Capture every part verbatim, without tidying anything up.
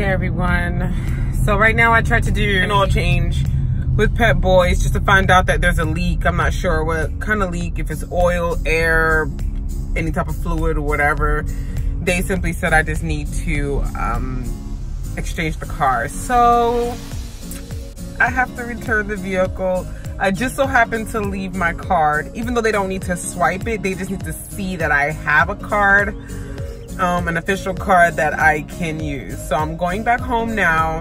day, everyone. So right now I tried to do an oil change with Pep Boys just to find out that there's a leak. I'm not sure what kind of leak, if it's oil, air, any type of fluid or whatever. They simply said I just need to um, exchange the car. So I have to return the vehicle. I just so happened to leave my card, even though they don't need to swipe it, they just need to see that I have a card, um, an official card that I can use. So I'm going back home now.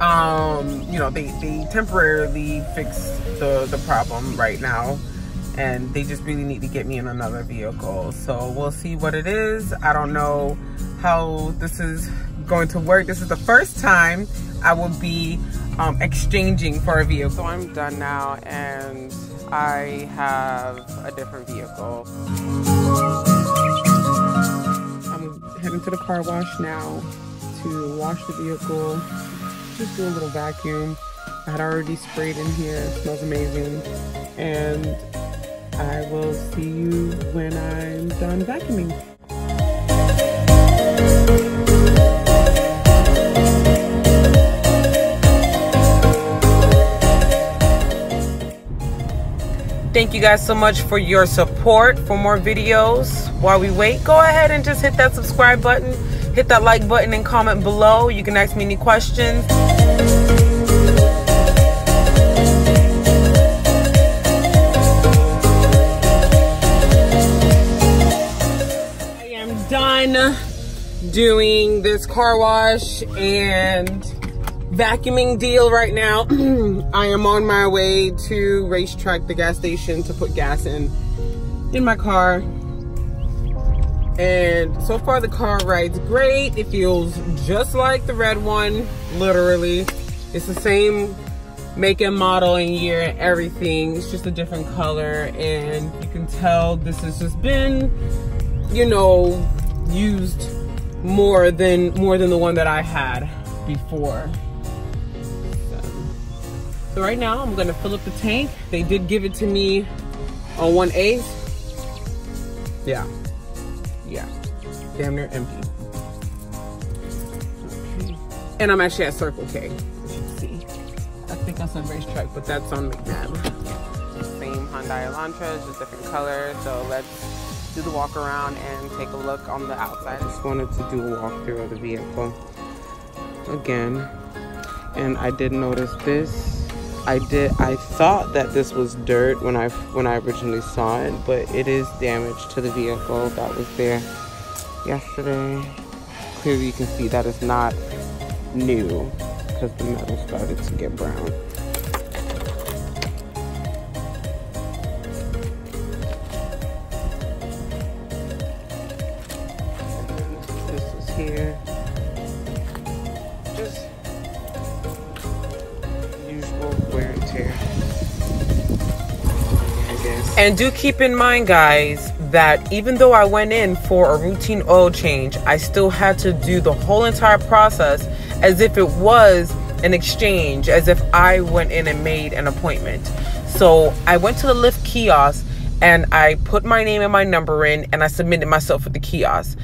Um, you know, they, they temporarily fixed the, the problem right now, and they just really need to get me in another vehicle. So we'll see what it is. I don't know how this is going to work. This is the first time I will be um, exchanging for a vehicle. So I'm done now and I have a different vehicle. I'm heading to the car wash now to wash the vehicle. Just do a little vacuum. I had already sprayed in here. It smells amazing. And I will see you when I'm done vacuuming. Thank you guys so much for your support. For more videos, while we wait, go ahead and just hit that subscribe button, hit that like button, and comment below. You can ask me any questions. I am done doing this car wash and vacuuming deal right now. I am on my way to Racetrack, the gas station, to put gas in in my car, and so far the car rides great. It feels just like the red one. Literally, it's the same make and model and year and everything. It's just a different color, and you can tell this has just been, you know, used more than more than the one that I had before. So right now, I'm gonna fill up the tank. They did give it to me on one eighth. Yeah, yeah, damn near empty. Okay. And I'm actually at Circle K, as you can see. I think that's on Racetrack, but that's on McNabb. Same Hyundai Elantra, it's just different color. So let's do the walk around and take a look on the outside. I just wanted to do a walkthrough of the vehicle again. And I did notice this. I did. I thought that this was dirt when I when I originally saw it, but it is damage to the vehicle that was there yesterday. Clearly, you can see that it's not new because the metal started to get brown. This is here. Just wear and tear, I guess. And do keep in mind, guys, that even though I went in for a routine oil change, I still had to do the whole entire process as if it was an exchange, as if I went in and made an appointment. So I went to the Lyft kiosk and I put my name and my number in, and I submitted myself at the kiosk.